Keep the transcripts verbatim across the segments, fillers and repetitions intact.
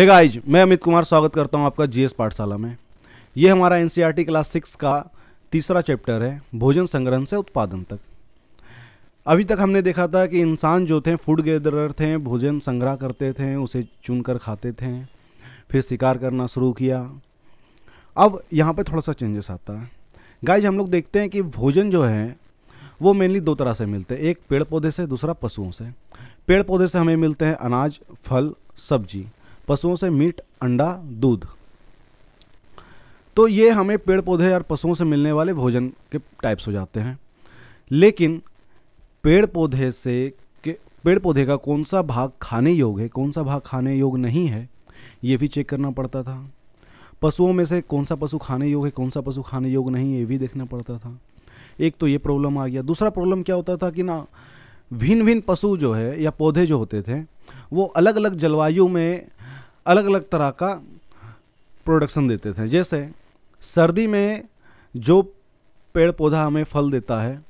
Hey guys, मैं अमित कुमार स्वागत करता हूं आपका जीएस पाठशाला में। ये हमारा एनसीईआरटी क्लास सिक्स का तीसरा चैप्टर है, भोजन संग्रहण से उत्पादन तक। अभी तक हमने देखा था कि इंसान जो थे फूड गैदरर थे, भोजन संग्रह करते थे, उसे चुनकर खाते थे, फिर शिकार करना शुरू किया। अब यहाँ पे थोड़ा सा चेंजेस आता है गाइज। हम लोग देखते हैं कि भोजन जो है वो मेनली दो तरह से मिलते हैं, एक पेड़ पौधे से, दूसरा पशुओं से। पेड़ पौधे से हमें मिलते हैं अनाज, फल, सब्जी। पशुओं से मीट, अंडा, दूध। तो ये हमें पेड़ पौधे और पशुओं से मिलने वाले भोजन के टाइप्स हो जाते हैं। लेकिन पेड़ पौधे से के पेड़ पौधे का कौन सा भाग खाने योग्य है, कौन सा भाग खाने योग्य नहीं है, ये भी चेक करना पड़ता था। पशुओं में से कौन सा पशु खाने योग्य है, कौन सा पशु खाने योग्य नहीं, ये भी देखना पड़ता था। एक तो ये प्रॉब्लम आ गया। दूसरा प्रॉब्लम क्या होता था कि ना भिन्न भिन्न पशु जो है या पौधे जो होते थे वो अलग अलग जलवायु में अलग अलग तरह का प्रोडक्शन देते थे। जैसे सर्दी में जो पेड़ पौधा हमें फल देता है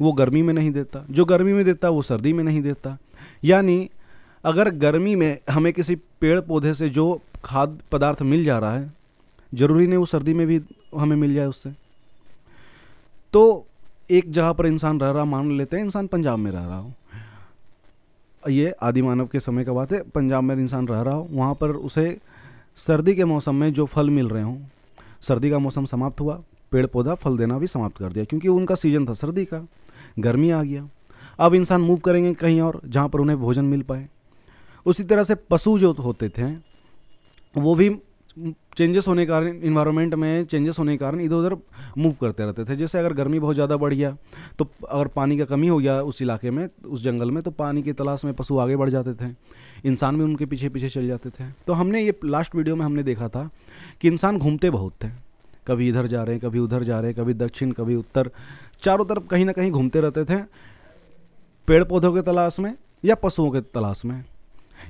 वो गर्मी में नहीं देता, जो गर्मी में देता वो सर्दी में नहीं देता। यानी अगर गर्मी में हमें किसी पेड़ पौधे से जो खाद्य पदार्थ मिल जा रहा है, ज़रूरी नहीं वो सर्दी में भी हमें मिल जाए उससे। तो एक जगह पर इंसान रह रहा, मान लेते हैं इंसान पंजाब में रह रहा हो, ये आदि मानव के समय का बात है, पंजाब में इंसान रह रहा हो, वहाँ पर उसे सर्दी के मौसम में जो फल मिल रहे हों, सर्दी का मौसम समाप्त हुआ, पेड़ पौधा फल देना भी समाप्त कर दिया क्योंकि उनका सीजन था सर्दी का, गर्मी आ गया। अब इंसान मूव करेंगे कहीं और जहाँ पर उन्हें भोजन मिल पाए। उसी तरह से पशु जो होते थे वो भी चेंजेस होने के कारण, इन्वायरमेंट में चेंजेस होने के कारण इधर उधर मूव करते रहते थे। जैसे अगर गर्मी बहुत ज़्यादा बढ़ गया तो, अगर पानी का कमी हो गया उस इलाके में, उस जंगल में, तो पानी की तलाश में पशु आगे बढ़ जाते थे, इंसान भी उनके पीछे पीछे चल जाते थे। तो हमने ये लास्ट वीडियो में हमने देखा था कि इंसान घूमते बहुत थे, कभी इधर जा रहे, कभी उधर जा रहे, कभी दक्षिण, कभी उत्तर, चारों तरफ कहीं ना कहीं घूमते रहते थे, पेड़ पौधों के तलाश में या पशुओं के तलाश में,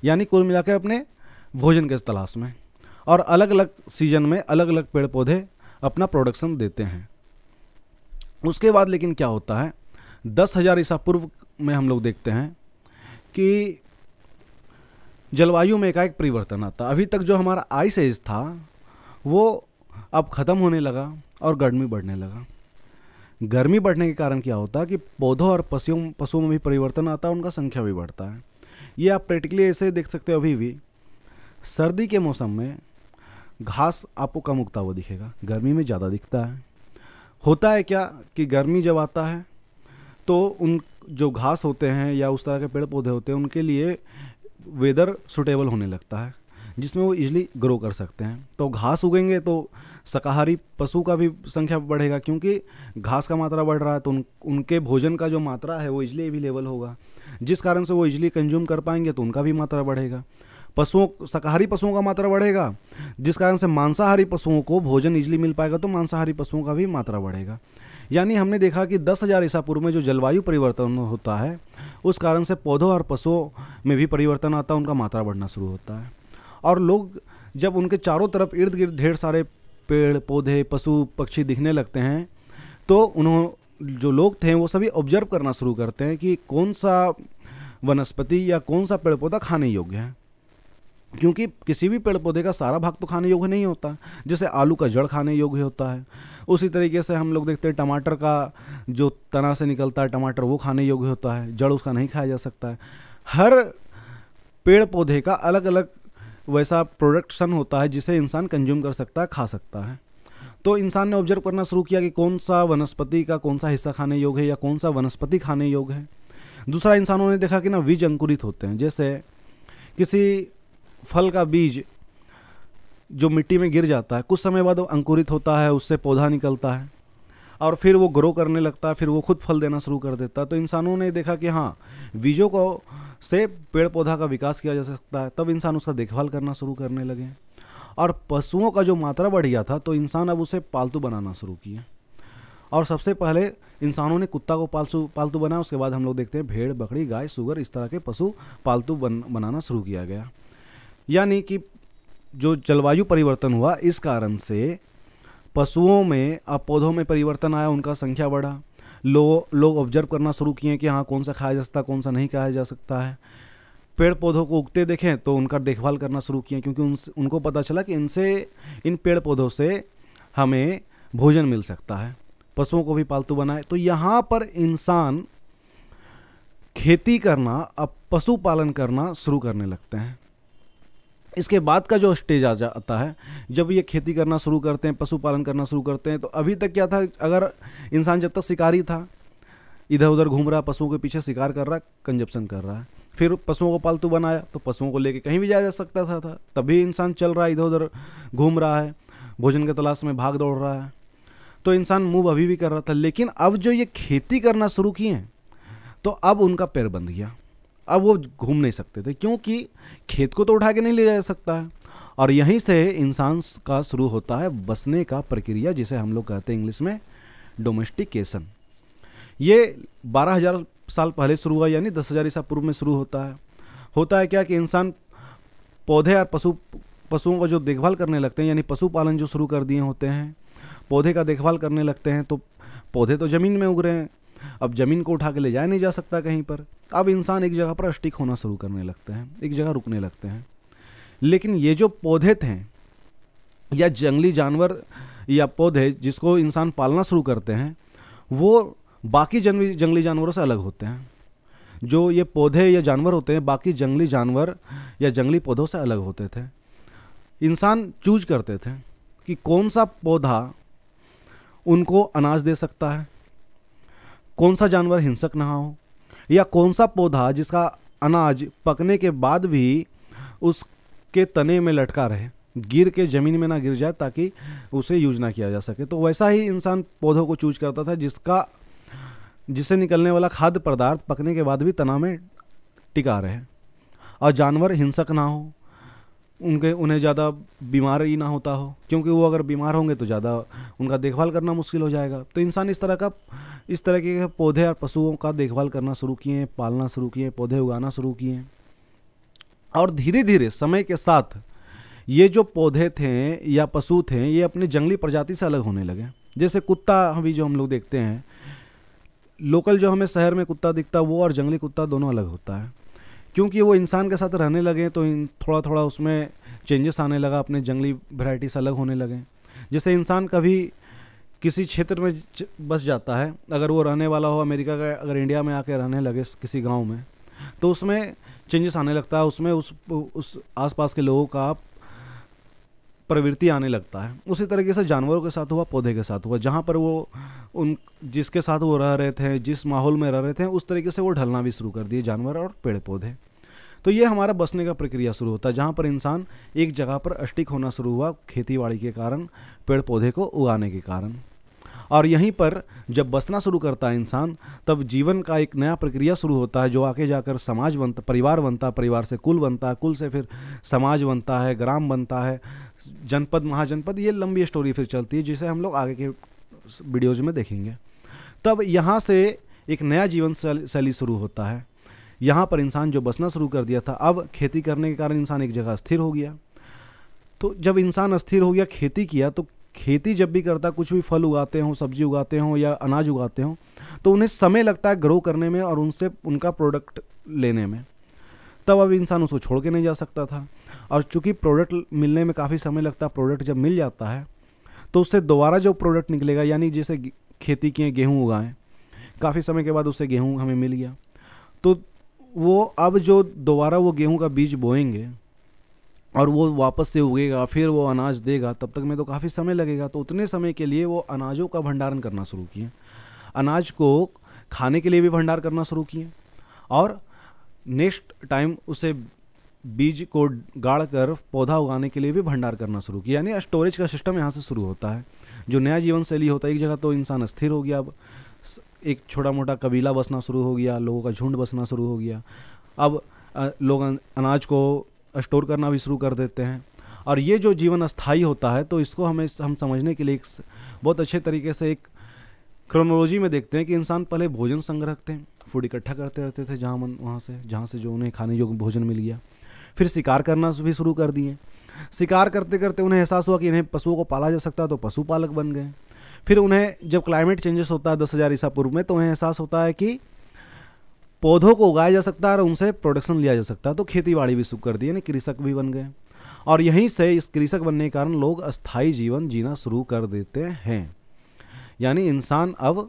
यानी कुल मिलाकर अपने भोजन के तलाश में। और अलग अलग सीजन में अलग अलग पेड़ पौधे अपना प्रोडक्शन देते हैं। उसके बाद लेकिन क्या होता है, दस हज़ार ईसा पूर्व में हम लोग देखते हैं कि जलवायु में एकाएक परिवर्तन आता। अभी तक जो हमारा आइस एज था वो अब ख़त्म होने लगा और गर्मी बढ़ने लगा। गर्मी बढ़ने के कारण क्या होता है कि पौधों और पशुओं पशुओं में भी परिवर्तन आता है, उनका संख्या भी बढ़ता है। ये आप प्रैक्टिकली ऐसे देख सकते हो। अभी भी सर्दी के मौसम में घास आपको कम उगता हुआ दिखेगा, गर्मी में ज़्यादा दिखता है। होता है क्या कि गर्मी जब आता है तो उन जो घास होते हैं या उस तरह के पेड़ पौधे होते हैं उनके लिए वेदर सूटेबल होने लगता है, जिसमें वो इजली ग्रो कर सकते हैं। तो घास उगेंगे तो शाकाहारी पशु का भी संख्या बढ़ेगा, क्योंकि घास का मात्रा बढ़ रहा है तो उन, उनके भोजन का जो मात्रा है वो इजली अवेलेबल होगा, जिस कारण से वो इजली कंज्यूम कर पाएंगे, तो उनका भी मात्रा बढ़ेगा। पशुओं शाकाहारी पशुओं का मात्रा बढ़ेगा, जिस कारण से मांसाहारी पशुओं को भोजन इजली मिल पाएगा, तो मांसाहारी पशुओं का भी मात्रा बढ़ेगा। यानी हमने देखा कि दस हज़ार ईसा पूर्व में जो जलवायु परिवर्तन होता है उस कारण से पौधों और पशुओं में भी परिवर्तन आता है, उनका मात्रा बढ़ना शुरू होता है। और लोग जब उनके चारों तरफ इर्द गिर्द ढेर सारे पेड़ पौधे पशु पक्षी दिखने लगते हैं तो उन्होंने जो लोग थे वो सभी ऑब्जर्व करना शुरू करते हैं कि कौन सा वनस्पति या कौन सा पेड़ पौधा खाने योग्य है, क्योंकि किसी भी पेड़ पौधे का सारा भाग तो खाने योग्य नहीं होता। जैसे आलू का जड़ खाने योग्य होता है, उसी तरीके से हम लोग देखते हैं टमाटर का जो तना से निकलता है टमाटर वो खाने योग्य होता है, जड़ उसका नहीं खाया जा सकता है। हर पेड़ पौधे का अलग अलग वैसा प्रोडक्शन होता है जिसे इंसान कंज्यूम कर सकता है, खा सकता है। तो इंसान ने ऑब्जर्व करना शुरू किया कि कौन सा वनस्पति का कौन सा हिस्सा खाने योग्य है या कौन सा वनस्पति खाने योग्य है। दूसरा, इंसानों ने देखा कि ना बीज अंकुरित होते हैं। जैसे किसी फल का बीज जो मिट्टी में गिर जाता है, कुछ समय बाद वो अंकुरित होता है, उससे पौधा निकलता है और फिर वो ग्रो करने लगता है, फिर वो खुद फल देना शुरू कर देता है। तो इंसानों ने देखा कि हाँ, बीजों को से पेड़ पौधा का विकास किया जा सकता है। तब इंसान उसका देखभाल करना शुरू करने लगे। और पशुओं का जो मात्रा बढ़ गया था तो इंसान अब उसे पालतू बनाना शुरू किया। और सबसे पहले इंसानों ने कुत्ता को पालतू पालतू बनाया। उसके बाद हम लोग देखते हैं भेड़, बकरी, गाय, सूअर, इस तरह के पशु पालतू बन, बनाना शुरू किया गया। यानी कि जो जलवायु परिवर्तन हुआ इस कारण से पशुओं में अब पौधों में परिवर्तन आया, उनका संख्या बढ़ा। लो, लोग ऑब्जर्व करना शुरू किए कि हाँ, कौन सा खाया जा सकता, कौन सा नहीं खाया जा सकता है। पेड़ पौधों को उगते देखें तो उनका देखभाल करना शुरू किया, क्योंकि उन उनको पता चला कि इनसे इन पेड़ पौधों से हमें भोजन मिल सकता है। पशुओं को भी पालतू बनाए। तो यहाँ पर इंसान खेती करना, अब पशु पालन करना शुरू करने लगते हैं। इसके बाद का जो स्टेज आ जाता है, जब ये खेती करना शुरू करते हैं, पशु पालन करना शुरू करते हैं। तो अभी तक क्या था, अगर इंसान जब तक शिकारी था, इधर उधर घूम रहा, पशुओं के पीछे शिकार कर रहा, कंजप्शन कर रहा है, फिर पशुओं को पालतू बनाया तो पशुओं को लेके कहीं भी जाया जा सकता था, था। तभी इंसान चल रहा है, इधर उधर घूम रहा है, भोजन की तलाश में भाग दौड़ रहा है, तो इंसान मूव अभी भी कर रहा था। लेकिन अब जो ये खेती करना शुरू किए हैं तो अब उनका पैर बंध गया, अब वो घूम नहीं सकते थे, क्योंकि खेत को तो उठा के नहीं ले जा सकता है। और यहीं से इंसान का शुरू होता है बसने का प्रक्रिया, जिसे हम लोग कहते हैं इंग्लिश में डोमेस्टिकेशन। ये बारह हज़ार साल पहले शुरू हुआ, यानी दस हज़ार ईसा पूर्व में शुरू होता है। होता है क्या कि इंसान पौधे और पशु पशुओं का जो देखभाल करने लगते हैं, यानी पशुपालन जो शुरू कर दिए होते हैं, पौधे का देखभाल करने लगते हैं। तो पौधे तो ज़मीन में उग रहे हैं, अब ज़मीन को उठा के ले जाया नहीं जा सकता कहीं पर। अब इंसान एक जगह पर स्टिक होना शुरू करने लगते हैं, एक जगह रुकने लगते हैं। लेकिन ये जो पौधे थे या जंगली जानवर या पौधे जिसको इंसान पालना शुरू करते हैं, वो बाकी जंगली जंगली जानवरों से अलग होते हैं। जो ये पौधे या जानवर होते हैं, बाकी जंगली जानवर या जंगली पौधों से अलग होते थे। इंसान चूज करते थे कि कौन सा पौधा उनको अनाज दे सकता है, कौन सा जानवर हिंसक ना हो, या कौन सा पौधा जिसका अनाज पकने के बाद भी उसके तने में लटका रहे, गिर के ज़मीन में ना गिर जाए, ताकि उसे यूज ना किया जा सके। तो वैसा ही इंसान पौधों को चूज करता था, जिसका जिससे निकलने वाला खाद्य पदार्थ पकने के बाद भी तना में टिका रहे और जानवर हिंसक ना हो, उनके उन्हें ज़्यादा बीमारी ना होता हो, क्योंकि वो अगर बीमार होंगे तो ज़्यादा उनका देखभाल करना मुश्किल हो जाएगा। तो इंसान इस तरह का इस तरह के पौधे और पशुओं का देखभाल करना शुरू किए, पालना शुरू किए, पौधे उगाना शुरू किए। और धीरे धीरे समय के साथ ये जो पौधे थे या पशु थे, ये अपने जंगली प्रजाति से अलग होने लगे। जैसे कुत्ता अभी जो हम लोग देखते हैं, लोकल जो हमें शहर में कुत्ता दिखता, वो और जंगली कुत्ता दोनों अलग होता है। क्योंकि वो इंसान के साथ रहने लगे तो थोड़ा थोड़ा उसमें चेंजेस आने लगा, अपने जंगली वैरायटी से अलग होने लगे। जैसे इंसान कभी किसी क्षेत्र में बस जाता है, अगर वो रहने वाला हो अमेरिका का, अगर इंडिया में आके रहने लगे किसी गांव में, तो उसमें चेंजेस आने लगता है, उसमें उस उस आसपास के लोगों का प्रवृत्ति आने लगता है। उसी तरीके से जानवरों के साथ हुआ, पौधे के साथ हुआ। जहाँ पर वो उन जिसके साथ वो रह रहे थे, जिस माहौल में रह रहे थे, उस तरीके से वो ढलना भी शुरू कर दिए, जानवर और पेड़ पौधे। तो ये हमारा बसने का प्रक्रिया शुरू होता है, जहाँ पर इंसान एक जगह पर स्टिक होना शुरू हुआ, खेती बाड़ी के कारण, पेड़ पौधे को उगाने के कारण। और यहीं पर जब बसना शुरू करता है इंसान, तब जीवन का एक नया प्रक्रिया शुरू होता है, जो आगे जाकर समाज बनता, परिवार बनता, परिवार से कुल बनता, कुल से फिर समाज बनता है, ग्राम बनता है, जनपद, महाजनपद। ये लंबी स्टोरी फिर चलती है, जिसे हम लोग आगे के वीडियोज़ में देखेंगे। तब यहाँ से एक नया जीवन शैली शुरू होता है। यहाँ पर इंसान जो बसना शुरू कर दिया था, अब खेती करने के कारण इंसान एक जगह स्थिर हो गया। तो जब इंसान स्थिर हो गया, खेती किया, तो खेती जब भी करता, कुछ भी फल उगाते हों, सब्जी उगाते हों या अनाज उगाते हों, तो उन्हें समय लगता है ग्रो करने में और उनसे उनका प्रोडक्ट लेने में। तब अब इंसान उसको छोड़ के नहीं जा सकता था, और चूँकि प्रोडक्ट मिलने में काफ़ी समय लगता है, प्रोडक्ट जब मिल जाता है तो उससे दोबारा जो प्रोडक्ट निकलेगा, यानी जैसे खेती किए गेहूँ उगाएँ, काफ़ी समय के बाद उससे गेहूँ हमें मिल गया, तो वो अब जो दोबारा वो गेहूँ का बीज बोएंगे और वो वापस से उगेगा, फिर वो अनाज देगा, तब तक में तो काफ़ी समय लगेगा। तो उतने समय के लिए वो अनाजों का भंडारण करना शुरू किए, अनाज को खाने के लिए भी भंडार करना शुरू किए, और नेक्स्ट टाइम उसे बीज को गाड़कर पौधा उगाने के लिए भी भंडार करना शुरू किया। यानी स्टोरेज का सिस्टम यहाँ से शुरू होता है, जो नया जीवन शैली होता है। एक जगह तो इंसान स्थिर हो गया, अब एक छोटा मोटा कबीला बसना शुरू हो गया, लोगों का झुंड बसना शुरू हो गया, अब लोग अनाज को स्टोर करना भी शुरू कर देते हैं। और ये जो जीवन अस्थायी होता है, तो इसको हमें हम समझने के लिए एक बहुत अच्छे तरीके से एक क्रोनोलॉजी में देखते हैं कि इंसान पहले भोजन संग्रह रखते हैं, फूड इकट्ठा करते रहते थे जहाँ मन वहाँ से, जहाँ से जो उन्हें खाने योग्य भोजन मिल गया। फिर शिकार करना भी शुरू कर दिए। शिकार करते करते उन्हें एहसास हुआ कि इन्हें पशुओं को पाला जा सकता है, तो पशुपालक बन गए। फिर उन्हें जब क्लाइमेट चेंजेस होता है दस हज़ार ईसा पूर्व में, तो उन्हें एहसास होता है कि पौधों को उगाया जा सकता है और उनसे प्रोडक्शन लिया जा सकता है। तो खेती बाड़ी भी शुरू कर दी, यानी कृषक भी बन गए। और यहीं से इस कृषक बनने के कारण लोग अस्थाई जीवन जीना शुरू कर देते हैं, यानी इंसान अब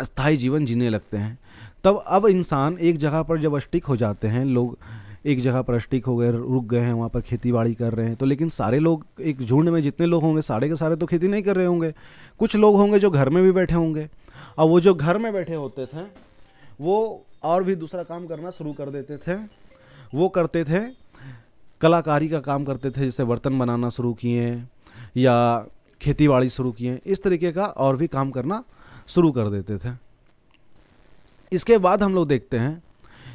अस्थाई जीवन जीने लगते हैं। तब अब इंसान एक जगह पर जब स्टिक हो जाते हैं, लोग एक जगह पर स्टिक हो गए, रुक गए हैं, वहाँ पर खेती बाड़ी कर रहे हैं। तो लेकिन सारे लोग एक झुंड में जितने लोग होंगे सारे के सारे तो खेती नहीं कर रहे होंगे, कुछ लोग होंगे जो घर में भी बैठे होंगे। और वो जो घर में बैठे होते थे वो और भी दूसरा काम करना शुरू कर देते थे। वो करते थे कलाकारी का काम करते थे, जैसे बर्तन बनाना शुरू किए या खेती बाड़ी शुरू किए, इस तरीके का और भी काम करना शुरू कर देते थे। इसके बाद हम लोग देखते हैं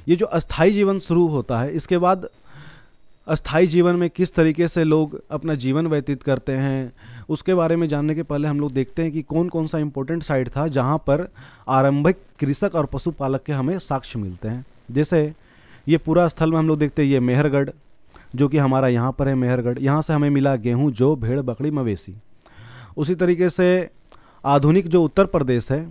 ये जो अस्थाई जीवन शुरू होता है, इसके बाद अस्थाई जीवन में किस तरीके से लोग अपना जीवन व्यतीत करते हैं उसके बारे में जानने के पहले हम लोग देखते हैं कि कौन कौन सा इम्पोर्टेंट साइट था जहाँ पर आरंभिक कृषक और पशुपालक के हमें साक्ष्य मिलते हैं। जैसे ये पूरा स्थल में हम लोग देखते हैं ये मेहरगढ़, जो कि हमारा यहाँ पर है मेहरगढ़, यहाँ से हमें मिला गेहूँ, जौ, भेड़, बकरी, मवेशी। उसी तरीके से आधुनिक जो उत्तर प्रदेश है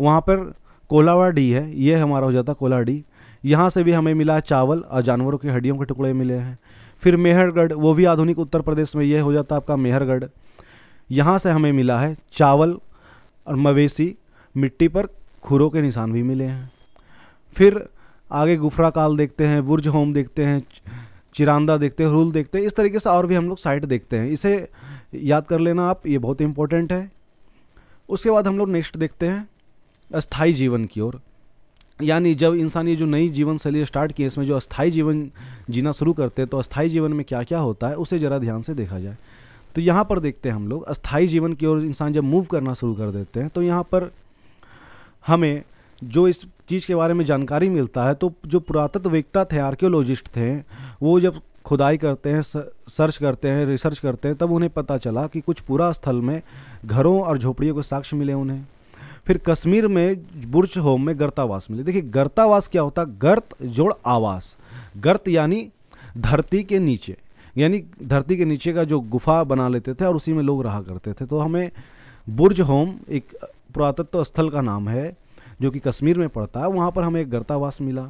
वहाँ पर कोलावा डी है, ये हमारा हो जाता कोला डी, यहाँ से भी हमें मिला चावल और जानवरों की हड्डियों के टुकड़े मिले हैं। फिर मेहरगढ़, वो भी आधुनिक उत्तर प्रदेश में, ये हो जाता आपका मेहरगढ़, यहाँ से हमें मिला है चावल और मवेशी, मिट्टी पर खुरों के निशान भी मिले हैं। फिर आगे गुफरा काल देखते हैं, बुर्ज होम देखते हैं, चिरांदा देखते हैं, रूल देखते हैं, इस तरीके से और भी हम लोग साइट देखते हैं। इसे याद कर लेना आप, ये बहुत इंपॉर्टेंट है। उसके बाद हम लोग नेक्स्ट देखते हैं अस्थाई जीवन की ओर, यानी जब इंसान ये जो नई जीवन शैली स्टार्ट की है इसमें जो अस्थाई जीवन जीना शुरू करते हैं तो अस्थाई जीवन में क्या क्या होता है उसे ज़रा ध्यान से देखा जाए। तो यहाँ पर देखते हैं हम लोग अस्थाई जीवन की ओर इंसान जब मूव करना शुरू कर देते हैं तो यहाँ पर हमें जो इस चीज़ के बारे में जानकारी मिलता है, तो जो पुरातत्ववेत्ता थे, आर्कियोलॉजिस्ट थे, वो जब खुदाई करते हैं, सर्च करते हैं, रिसर्च करते हैं, तब उन्हें पता चला कि कुछ पूरा स्थल में घरों और झोपड़ियों के साक्ष्य मिले उन्हें। फिर कश्मीर में बुर्ज होम में गर्तावास मिले। देखिए गर्तावास क्या होता, गर्त जोड़ आवास, गर्त यानी धरती के नीचे, यानी धरती के नीचे का जो गुफा बना लेते थे और उसी में लोग रहा करते थे। तो हमें बुर्ज होम एक पुरातत्व स्थल का नाम है जो कि कश्मीर में पड़ता है, वहाँ पर हमें एक गर्तावास मिला।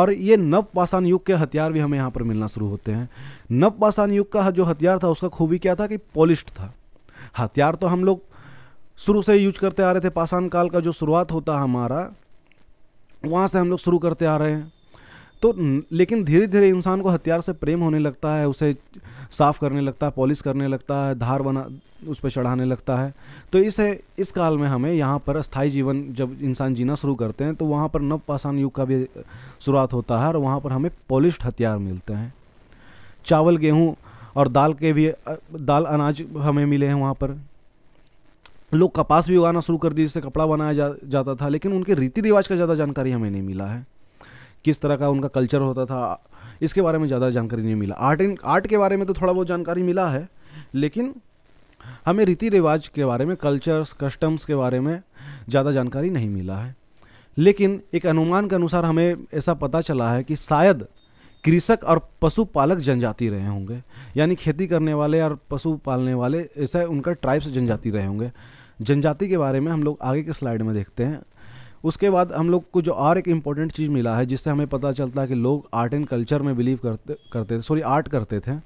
और ये नवपाषाण युग के हथियार भी हमें यहाँ पर मिलना शुरू होते हैं। नवपाषाण युग का जो हथियार था उसका खूबी क्या था कि पॉलिश्ड था। हथियार तो हम लोग शुरू से यूज करते आ रहे थे, पाषाण काल का जो शुरुआत होता है हमारा वहाँ से हम लोग शुरू करते आ रहे हैं। तो लेकिन धीरे धीरे इंसान को हथियार से प्रेम होने लगता है, उसे साफ़ करने लगता है, पॉलिश करने लगता है, धार बना उस पर चढ़ाने लगता है। तो इसे इस काल में हमें यहाँ पर अस्थाई जीवन जब इंसान जीना शुरू करते हैं तो वहाँ पर नवपाषाण युग का भी शुरुआत होता है और वहाँ पर हमें पॉलिश्ड हथियार मिलते हैं। चावल, गेहूँ और दाल के भी, दाल अनाज हमें मिले हैं। वहाँ पर लोग कपास भी उगाना शुरू कर दिए, जिससे कपड़ा बनाया जा, जाता था। लेकिन उनके रीति रिवाज का ज़्यादा जानकारी हमें नहीं मिला है, किस तरह का उनका कल्चर होता था इसके बारे में ज़्यादा जानकारी नहीं मिला। आर्ट इन आर्ट के बारे में तो थोड़ा बहुत जानकारी मिला है, लेकिन हमें रीति रिवाज के बारे में, कल्चर्स, कस्टम्स के बारे में ज़्यादा जानकारी नहीं मिला है। लेकिन एक अनुमान के अनुसार हमें ऐसा पता चला है कि शायद कृषक और पशुपालक जनजाति रहे होंगे, यानी खेती करने वाले और पशु पालने वाले, ऐसा उनका ट्राइब्स जनजाति रहे होंगे। जनजाति के बारे में हम लोग आगे के स्लाइड में देखते हैं। उसके बाद हम लोग को जो और एक इम्पॉर्टेंट चीज़ मिला है जिससे हमें पता चलता है कि लोग आर्ट एंड कल्चर में बिलीव करते करते थे सॉरी आर्ट करते थे,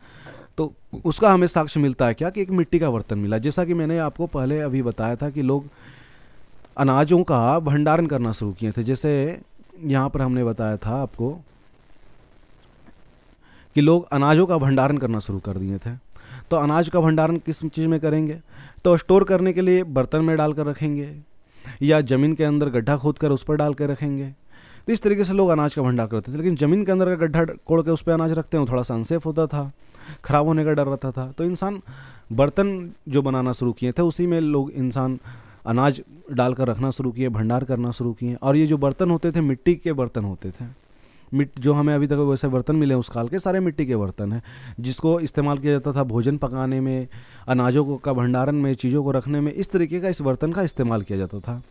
तो उसका हमें साक्ष्य मिलता है क्या कि एक मिट्टी का बर्तन मिला। जैसा कि मैंने आपको पहले अभी बताया था कि लोग अनाजों का भंडारण करना शुरू किए थे। जैसे यहाँ पर हमने बताया था आपको कि लोग अनाजों का भंडारण करना शुरू कर दिए थे। तो अनाज का भंडारण किस चीज़ में करेंगे, तो स्टोर करने के लिए बर्तन में डाल कर रखेंगे या ज़मीन के अंदर गड्ढा खोद कर उस पर डाल कर रखेंगे। तो इस तरीके से लोग अनाज का भंडार करते थे। लेकिन ज़मीन के अंदर का गड्ढा कोड़ के उस पर अनाज रखते हैं, थोड़ा सा अनसेफ होता था, खराब होने का डर रहता था। तो इंसान बर्तन जो बनाना शुरू किए थे उसी में लोग इंसान अनाज डाल कर रखना शुरू किए, भंडार करना शुरू किए। और ये जो बर्तन होते थे मिट्टी के बर्तन होते थे, मिट्टी जो हमें अभी तक वैसे बर्तन मिले उस काल के सारे मिट्टी के बर्तन हैं, जिसको इस्तेमाल किया जाता था भोजन पकाने में, अनाजों को का भंडारण में, चीज़ों को रखने में। इस तरीके का इस बर्तन का इस्तेमाल किया जाता था।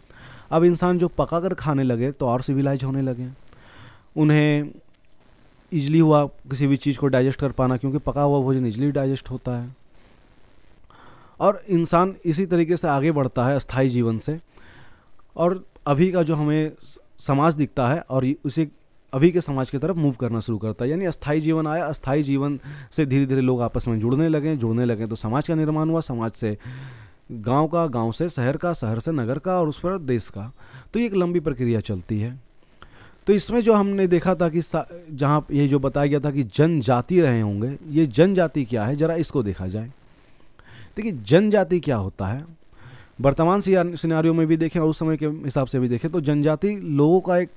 अब इंसान जो पका कर खाने लगे तो और सिविलाइज होने लगे, उन्हें ईजली हुआ किसी भी चीज़ को डाइजेस्ट कर पाना, क्योंकि पका हुआ भोजन ईजली डाइजेस्ट होता है। और इंसान इसी तरीके से आगे बढ़ता है अस्थाई जीवन से। और अभी का जो हमें समाज दिखता है और उसे अभी के समाज की तरफ मूव करना शुरू करता है। यानी अस्थायी जीवन आया, अस्थायी जीवन से धीरे धीरे लोग आपस में जुड़ने लगे, जुड़ने लगे तो समाज का निर्माण हुआ, समाज से गांव का, गांव से शहर का, शहर से नगर का और उस पर देश का। तो ये एक लंबी प्रक्रिया चलती है। तो इसमें जो हमने देखा था कि जहाँ ये जो बताया गया था कि जनजाति रहे होंगे, ये जनजाति क्या है ज़रा इसको देखा जाए। देखिए जनजाति क्या होता है, वर्तमान सिनेरियो में भी देखें और उस समय के हिसाब से भी देखें तो जनजाति लोगों का एक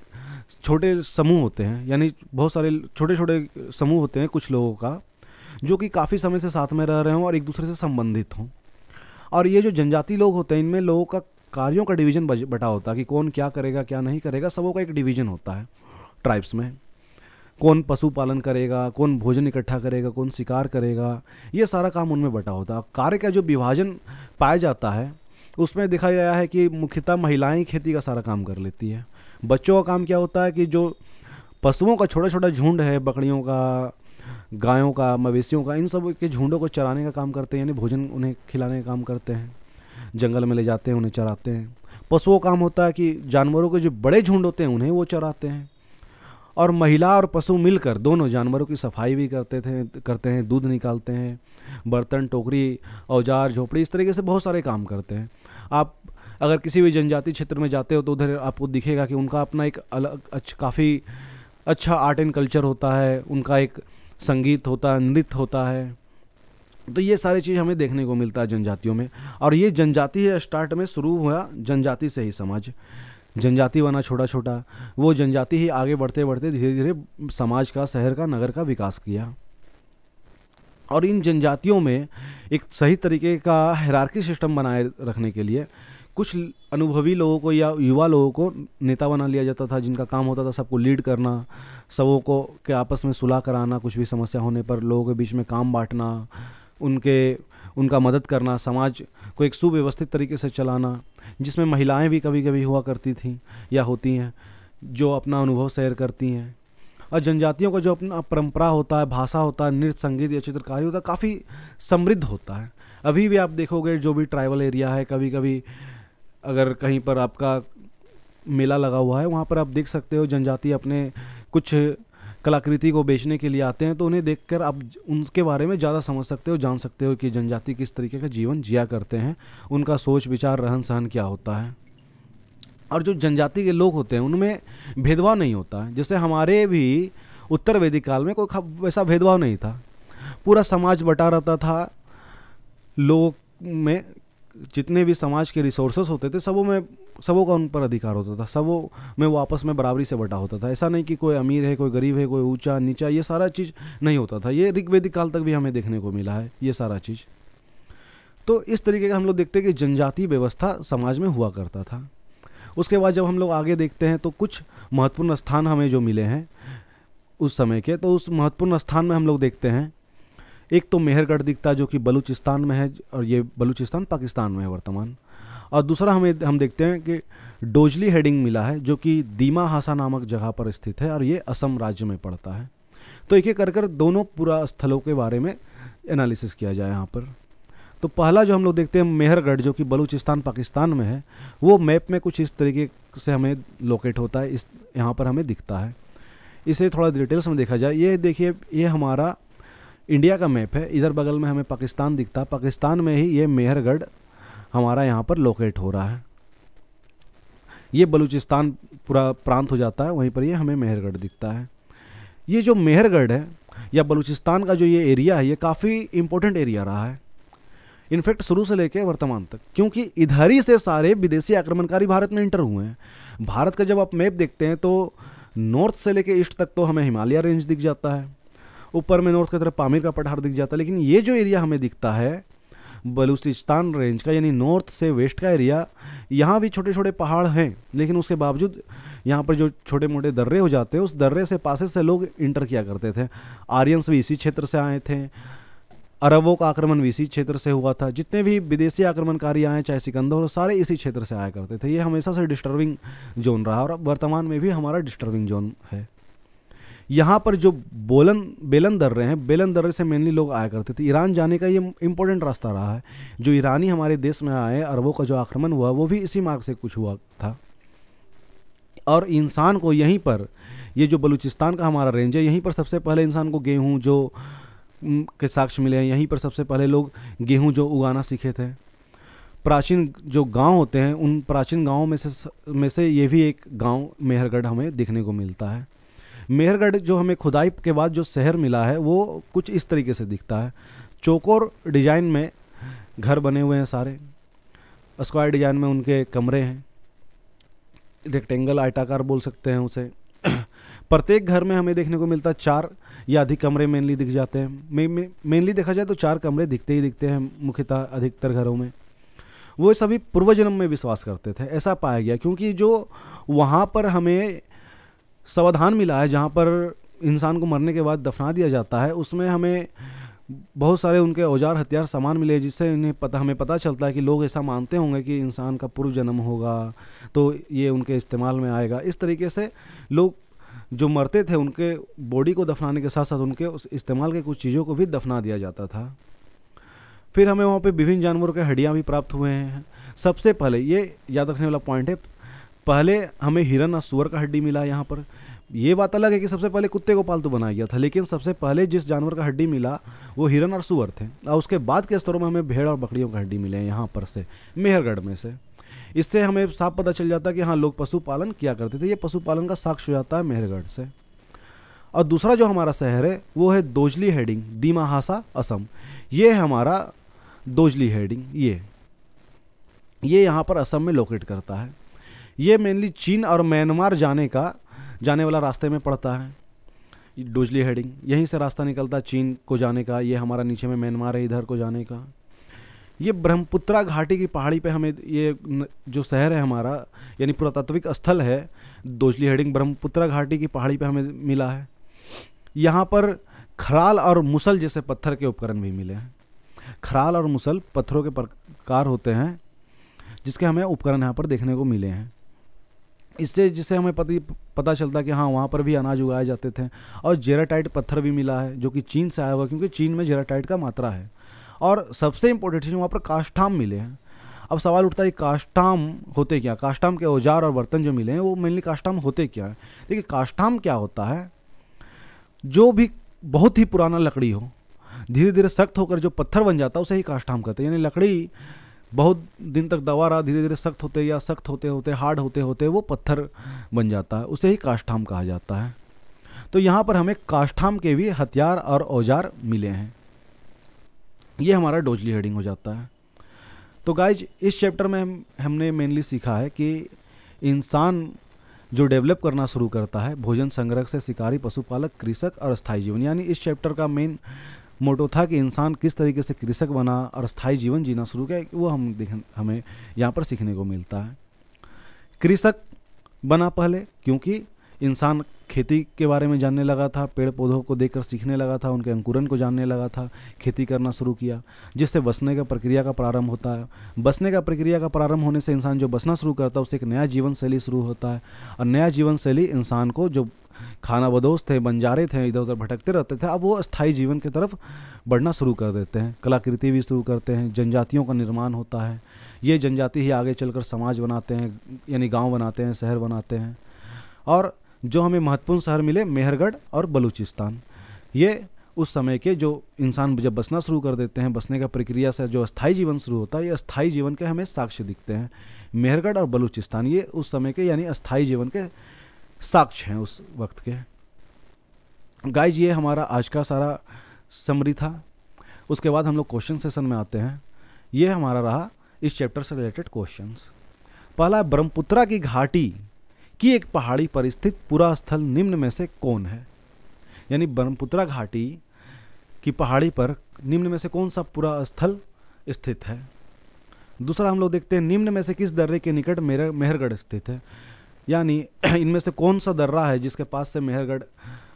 छोटे समूह होते हैं, यानी बहुत सारे छोटे छोटे समूह होते हैं कुछ लोगों का, जो कि काफ़ी समय से साथ में रह रहे हों और एक दूसरे से संबंधित हों। और ये जो जनजाति लोग होते हैं इनमें लोगों का कार्यों का डिवीज़न बटा होता है कि कौन क्या करेगा क्या नहीं करेगा, सबों का एक डिवीज़न होता है ट्राइब्स में। कौन पशु पालन करेगा, कौन भोजन इकट्ठा करेगा, कौन शिकार करेगा, ये सारा काम उनमें बटा होता है। कार्य का जो विभाजन पाया जाता है उसमें देखा गया है कि मुख्यतः महिलाएं खेती का सारा काम कर लेती है। बच्चों का काम क्या होता है कि जो पशुओं का छोटा छोटा झुंड है, बकरियों का, गायों का, मवेशियों का, इन सब के झुंडों को चराने का काम करते हैं, यानी भोजन उन्हें खिलाने का काम करते हैं, जंगल में ले जाते हैं, उन्हें चराते हैं। पशुओं का काम होता है कि जानवरों के जो बड़े झुंड होते हैं उन्हें वो चराते हैं। और महिला और पशु मिलकर दोनों जानवरों की सफाई भी करते थे करते हैं दूध निकालते हैं, बर्तन, टोकरी, औजार, झोपड़ी, इस तरीके से बहुत सारे काम करते हैं। आप अगर किसी भी जनजाति क्षेत्र में जाते हो तो उधर आपको दिखेगा कि उनका अपना एक अलग अच्छा, काफ़ी अच्छा आर्ट एंड कल्चर होता है, उनका एक संगीत होता है, नृत्य होता है। तो ये सारी चीज़ हमें देखने को मिलता है जनजातियों में। और ये जनजाति स्टार्ट में शुरू हुआ जनजाति से ही समाज, जनजाति बना छोटा छोटा, वो जनजाति ही आगे बढ़ते बढ़ते धीरे धीरे समाज का, शहर का, नगर का विकास किया। और इन जनजातियों में एक सही तरीके का हायरार्की सिस्टम बनाए रखने के लिए कुछ अनुभवी लोगों को या युवा लोगों को नेता बना लिया जाता था, जिनका काम होता था सबको लीड करना, सबों को के आपस में सुलह कराना, कुछ भी समस्या होने पर लोगों के बीच में काम बांटना, उनके उनका मदद करना, समाज को एक सुव्यवस्थित तरीके से चलाना, जिसमें महिलाएं भी कभी कभी हुआ करती थीं या होती हैं जो अपना अनुभव शेयर करती हैं। और जनजातियों का जो अपना परंपरा होता है, भाषा होता है, नृत्य, संगीत या चित्रकारी होता है, काफ़ी समृद्ध होता है। अभी भी आप देखोगे जो भी ट्राइबल एरिया है, कभी कभी अगर कहीं पर आपका मेला लगा हुआ है वहाँ पर आप देख सकते हो जनजाति अपने कुछ कलाकृति को बेचने के लिए आते हैं, तो उन्हें देखकर आप उनके बारे में ज़्यादा समझ सकते हो, जान सकते हो कि जनजाति किस तरीके का जीवन जिया करते हैं, उनका सोच विचार, रहन सहन क्या होता है। और जो जनजाति के लोग होते हैं उनमें भेदभाव नहीं होता है, जैसे हमारे भी उत्तर वैदिक काल में कोई वैसा भेदभाव नहीं था, पूरा समाज बटा रहता था। लोग में जितने भी समाज के रिसोर्सेस होते थे सबों में, सबों का उन पर अधिकार होता था, सबों में वो आपस में बराबरी से बटा होता था। ऐसा नहीं कि कोई अमीर है, कोई गरीब है, कोई ऊंचा नीचा, ये सारा चीज़ नहीं होता था। ये ऋग्वैदिक काल तक भी हमें देखने को मिला है ये सारा चीज़। तो इस तरीके का हम लोग देखते हैं कि जनजाति व्यवस्था समाज में हुआ करता था। उसके बाद जब हम लोग आगे देखते हैं तो कुछ महत्वपूर्ण स्थान हमें जो मिले हैं उस समय के, तो उस महत्वपूर्ण स्थान में हम लोग देखते हैं एक तो मेहरगढ़ दिखता है जो कि बलूचिस्तान में है, और ये बलूचिस्तान पाकिस्तान में है वर्तमान। और दूसरा हमें हम देखते हैं कि दओजली हादिंग मिला है जो कि दीमा हासा नामक जगह पर स्थित है और ये असम राज्य में पड़ता है। तो एक एक कर कर दोनों पूरा स्थलों के बारे में एनालिसिस किया जाए यहाँ पर। तो पहला जो हम लोग देखते हैं मेहरगढ़ जो कि बलूचिस्तान पाकिस्तान में है, वो मैप में कुछ इस तरीके से हमें लोकेट होता है, इस यहाँ पर हमें दिखता है। इसे थोड़ा डिटेल्स में देखा जाए, ये देखिए ये हमारा इंडिया का मैप है, इधर बगल में हमें पाकिस्तान दिखता है, पाकिस्तान में ही ये मेहरगढ़ हमारा यहाँ पर लोकेट हो रहा है। ये बलूचिस्तान पूरा प्रांत हो जाता है, वहीं पर ये हमें मेहरगढ़ दिखता है। ये जो मेहरगढ़ है या बलूचिस्तान का जो ये एरिया है, ये काफ़ी इम्पोर्टेंट एरिया रहा है इनफैक्ट शुरू से लेके वर्तमान तक, क्योंकि इधर ही से सारे विदेशी आक्रमणकारी भारत में इंटर हुए हैं। भारत का जब आप मैप देखते हैं तो नॉर्थ से लेके ईस्ट तक तो हमें हिमालय रेंज दिख जाता है, ऊपर में नॉर्थ की तरफ पामिर का पठार दिख जाता है, लेकिन ये जो एरिया हमें दिखता है बलूचिस्तान रेंज का, यानी नॉर्थ से वेस्ट का एरिया, यहाँ भी छोटे छोटे पहाड़ हैं, लेकिन उसके बावजूद यहाँ पर जो छोटे मोटे दर्रे हो जाते हैं उस दर्रे से पासेस से लोग इंटर किया करते थे। आर्यंस भी इसी क्षेत्र से आए थे, अरबों का आक्रमण भी इसी क्षेत्र से हुआ था, जितने भी विदेशी आक्रमणकारी आए चाहे सिकंदर हो, सारे इसी क्षेत्र से आया करते थे। ये हमेशा से डिस्टर्बिंग जोन रहा और वर्तमान में भी हमारा डिस्टर्बिंग जोन है। यहाँ पर जो बोलन बेलन दर्रे हैं, बेलन दर्रे से मेनली लोग आया करते थे। ईरान जाने का ये इम्पोर्टेंट रास्ता रहा है, जो ईरानी हमारे देश में आए, अरबों का जो आक्रमण हुआ वो भी इसी मार्ग से कुछ हुआ था। और इंसान को यहीं पर, ये जो बलूचिस्तान का हमारा रेंज है, यहीं पर सबसे पहले इंसान को गेहूं जो के साक्ष्य मिले हैं, यहीं पर सबसे पहले लोग गेहूं जो उगाना सीखे थे। प्राचीन जो गांव होते हैं उन प्राचीन गांवों में से में से ये भी एक गांव मेहरगढ़ हमें देखने को मिलता है। मेहरगढ़ जो हमें खुदाई के बाद जो शहर मिला है वो कुछ इस तरीके से दिखता है। चौकोर डिज़ाइन में घर बने हुए हैं, सारे स्क्वायर डिज़ाइन में उनके कमरे हैं, रेक्टेंगल आयताकार बोल सकते हैं उसे। प्रत्येक घर में हमें देखने को मिलता है चार या अधिक कमरे मेनली दिख जाते हैं। मे, मे, मेनली देखा जाए तो चार कमरे दिखते ही दिखते हैं मुख्यतः अधिकतर घरों में। वो सभी पूर्वजन्म में विश्वास करते थे ऐसा पाया गया, क्योंकि जो वहाँ पर हमें समाधान मिला है जहाँ पर इंसान को मरने के बाद दफना दिया जाता है, उसमें हमें बहुत सारे उनके औजार हथियार सामान मिले, जिससे इन्हें पता हमें पता चलता है कि लोग ऐसा मानते होंगे कि इंसान का पूर्व जन्म होगा तो ये उनके इस्तेमाल में आएगा। इस तरीके से लोग जो मरते थे उनके बॉडी को दफनाने के साथ साथ उनके उस इस्तेमाल के कुछ चीज़ों को भी दफना दिया जाता था। फिर हमें वहाँ पे विभिन्न जानवरों के हड्डियाँ भी प्राप्त हुए हैं। सबसे पहले ये याद रखने वाला पॉइंट है, पहले हमें हिरन और सूअर का हड्डी मिला यहाँ पर। ये बात अलग है कि सबसे पहले कुत्ते को पालतू बनाया गया था, लेकिन सबसे पहले जिस जानवर का हड्डी मिला वो हिरन और सूअर थे, और उसके बाद के स्तरों में हमें भेड़ और बकरियों का हड्डी मिले हैं यहाँ पर से, मेहरगढ़ में से। इससे हमें साफ पता चल जाता है कि हाँ, लोग पशुपालन किया करते थे। ये पशुपालन का साक्ष्य हो जाता है मेहरगढ़ से। और दूसरा जो हमारा शहर है वो है दओजली हादिंग, दीमा हासा, असम। ये हमारा दओजली हादिंग, ये ये यहाँ पर असम में लोकेट करता है। ये मेनली चीन और म्यांमार जाने का जाने वाला रास्ते में पड़ता है। दओजली हादिंग यहीं से रास्ता निकलता है चीन को जाने का। ये हमारा नीचे में म्यांमार है, इधर को जाने का। ये ब्रह्मपुत्रा घाटी की पहाड़ी पे हमें ये जो शहर है हमारा, यानी पुरातात्विक स्थल है दओजली हादिंग, ब्रह्मपुत्रा घाटी की पहाड़ी पे हमें मिला है। यहाँ पर खराल और मुसल जैसे पत्थर के उपकरण भी मिले हैं। खराल और मुसल पत्थरों के प्रकार होते हैं जिसके हमें उपकरण यहाँ पर देखने को मिले हैं। इससे जिससे हमें पता पता चलता कि हाँ, वहाँ पर भी अनाज उगाए जाते थे। और जेराटाइट पत्थर भी मिला है जो कि चीन से आया हुआ, क्योंकि चीन में जेराटाइट का मात्रा है। और सबसे इम्पोर्टेंट चीज़, वहाँ पर काष्ठाम मिले हैं। अब सवाल उठता है काष्ठाम होते क्या, काष्ठाम के औजार और बर्तन जो मिले हैं वो मेनली काष्ठाम होते क्या है। देखिए, काष्ठाम क्या होता है, जो भी बहुत ही पुराना लकड़ी हो धीरे धीरे सख्त होकर जो पत्थर बन जाता है उसे ही काष्ठाम कहते हैं। यानी लकड़ी बहुत दिन तक दबा रहा, धीरे धीरे सख्त होते या सख्त होते होते हार्ड होते होते वो पत्थर बन जाता है, उसे ही काष्ठाम कहा जाता है। तो यहाँ पर हमें काष्ठाम के भी हथियार और औजार मिले हैं। ये हमारा दओजली हादिंग हो जाता है। तो गाइज, इस चैप्टर में हम हमने मेनली सीखा है कि इंसान जो डेवलप करना शुरू करता है भोजन संग्रह से शिकारी, पशुपालक, कृषक और स्थायी जीवन। यानी इस चैप्टर का मेन मोटो था कि इंसान किस तरीके से कृषक बना और स्थायी जीवन जीना शुरू किया, वो हम हमें यहाँ पर सीखने को मिलता है। कृषक बना पहले, क्योंकि इंसान खेती के बारे में जानने लगा था, पेड़ पौधों को देखकर सीखने लगा था, उनके अंकुरण को जानने लगा था, खेती करना शुरू किया, जिससे बसने का प्रक्रिया का प्रारंभ होता है। बसने का प्रक्रिया का प्रारंभ होने से इंसान जो बसना शुरू करता है उससे एक नया जीवन शैली शुरू होता है। और नया जीवन शैली इंसान को, जो खाना बदोश थे, बंजारे थे, इधर उधर भटकते रहते थे, अब वो स्थायी जीवन की तरफ बढ़ना शुरू कर देते हैं। कलाकृति भी शुरू करते हैं, जनजातियों का निर्माण होता है। ये जनजाति ही आगे चलकर समाज बनाते हैं, यानी गाँव बनाते हैं, शहर बनाते हैं। और जो हमें महत्वपूर्ण शहर मिले मेहरगढ़ और बलूचिस्तान, ये उस समय के जो इंसान जब बसना शुरू कर देते हैं, बसने का प्रक्रिया से जो स्थायी जीवन शुरू होता है, ये स्थायी जीवन के हमें साक्ष्य दिखते हैं। मेहरगढ़ और बलूचिस्तान ये उस समय के यानी स्थायी जीवन के साक्ष्य हैं उस वक्त के। गाइज, ये हमारा आज का सारा समरी था। उसके बाद हम लोग क्वेश्चन सेशन में आते हैं। ये हमारा रहा इस चैप्टर से रिलेटेड क्वेश्चन। पहला, ब्रह्मपुत्रा की घाटी कि एक पहाड़ी पर स्थित पूरा स्थल निम्न में से कौन है। यानी ब्रह्मपुत्रा घाटी की पहाड़ी पर निम्न में से कौन सा पूरा स्थल स्थित है। दूसरा हम लोग देखते हैं, निम्न में से किस दर्रे के निकट मेरा मेहरगढ़ स्थित है। यानी इनमें से कौन सा दर्रा है जिसके पास से मेहरगढ़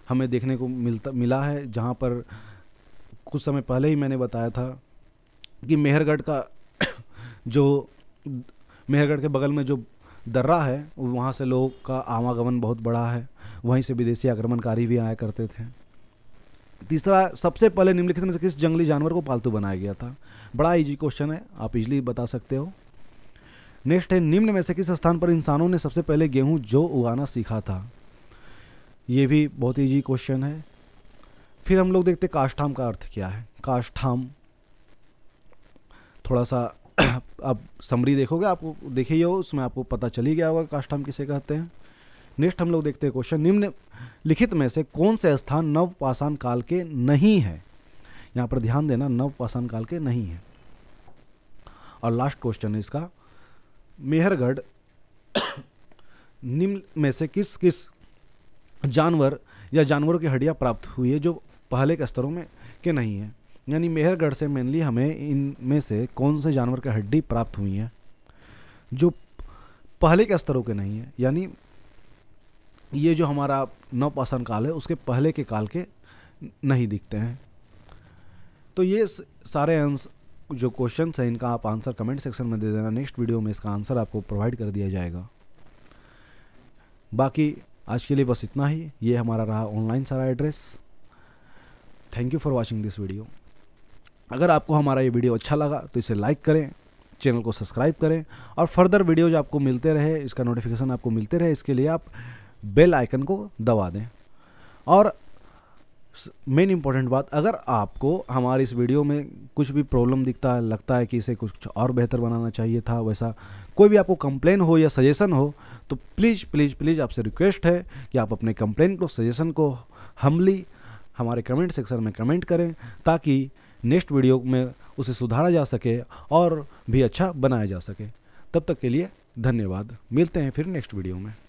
हमें देखने को मिलता मिला है, जहाँ पर कुछ समय पहले ही मैंने बताया था कि मेहरगढ़ का जो मेहरगढ़ के बगल में जो दर्रा है वहाँ से लोगों का आवागमन बहुत बड़ा है, वहीं से विदेशी आक्रमणकारी भी आया करते थे। तीसरा, सबसे पहले निम्नलिखित में से किस जंगली जानवर को पालतू बनाया गया था। बड़ा इजी क्वेश्चन है, आप इजीली बता सकते हो। नेक्स्ट है, निम्न में से किस स्थान पर इंसानों ने सबसे पहले गेहूं जौ उगाना सीखा था? ये भी बहुत इजी क्वेश्चन है। फिर हम लोग देखते हैं काष्ठाम का अर्थ क्या है। काष्ठाम थोड़ा सा आप समरी देखोगे, आपको देखिए हो, उसमें आपको पता चली गया होगा काष्ठाम किसे कहते हैं। नेक्स्ट हम लोग देखते हैं क्वेश्चन, निम्न लिखित में से कौन से स्थान नवपाषाण काल के नहीं है? यहाँ पर ध्यान देना, नवपाषाण काल के नहीं है। और लास्ट क्वेश्चन है इसका, मेहरगढ़ निम्न में से किस किस जानवर या जानवरों की हड्डियाँ प्राप्त हुई है जो पहले के स्तरों में के नहीं है? यानी मेहरगढ़ से मेनली हमें इनमें से कौन से जानवर की हड्डी प्राप्त हुई है जो पहले के स्तरों के नहीं है, यानी ये जो हमारा नवपाषाण काल है उसके पहले के काल के नहीं दिखते हैं। तो ये सारे आंसर जो क्वेश्चंस हैं इनका आप आंसर कमेंट सेक्शन में दे देना, नेक्स्ट वीडियो में इसका आंसर आपको प्रोवाइड कर दिया जाएगा। बाकी आज के लिए बस इतना ही, ये हमारा रहा ऑनलाइन सारा address. Thank you for watching this video. अगर आपको हमारा ये वीडियो अच्छा लगा तो इसे लाइक करें, चैनल को सब्सक्राइब करें और फर्दर वीडियोज आपको मिलते रहे, इसका नोटिफिकेशन आपको मिलते रहे, इसके लिए आप बेल आइकन को दबा दें। और मेन इम्पोर्टेंट बात, अगर आपको हमारे इस वीडियो में कुछ भी प्रॉब्लम दिखता है, लगता है कि इसे कुछ और बेहतर बनाना चाहिए था, वैसा कोई भी आपको कंप्लेन हो या सजेशन हो, तो प्लीज़ प्लीज़ प्लीज़ आपसे रिक्वेस्ट है कि आप अपने कंप्लेन को, सजेशन को हमली हमारे कमेंट सेक्शन में कमेंट करें, ताकि नेक्स्ट वीडियो में उसे सुधारा जा सके और भी अच्छा बनाया जा सके। तब तक के लिए धन्यवाद, मिलते हैं फिर नेक्स्ट वीडियो में।